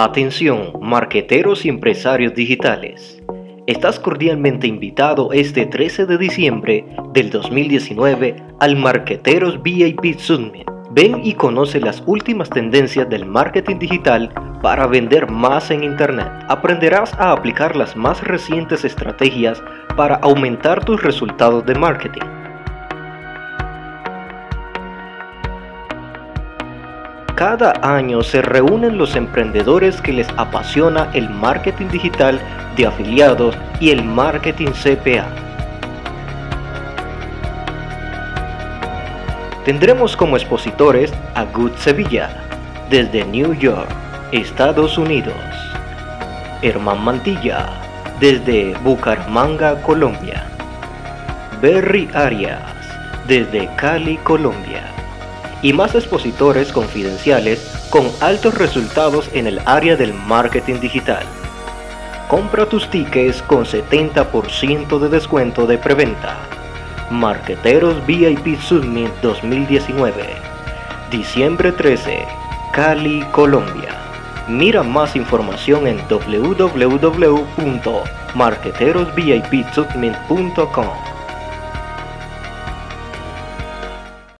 Atención, marqueteros y empresarios digitales. Estás cordialmente invitado este 13 de diciembre del 2019 al Marketeros VIP Summit. Ven y conoce las últimas tendencias del marketing digital para vender más en Internet. Aprenderás a aplicar las más recientes estrategias para aumentar tus resultados de marketing. Cada año se reúnen los emprendedores que les apasiona el marketing digital de afiliados y el marketing CPA. Tendremos como expositores a Gus Sevilla, desde New York, Estados Unidos. Herman Mantilla, desde Bucaramanga, Colombia. Berry Arias, desde Cali, Colombia. Y más expositores confidenciales con altos resultados en el área del marketing digital. Compra tus tickets con 70% de descuento de preventa. Marketeros VIP Summit 2019, diciembre 13, Cali, Colombia. Mira más información en www.marketerosvipsummit.com.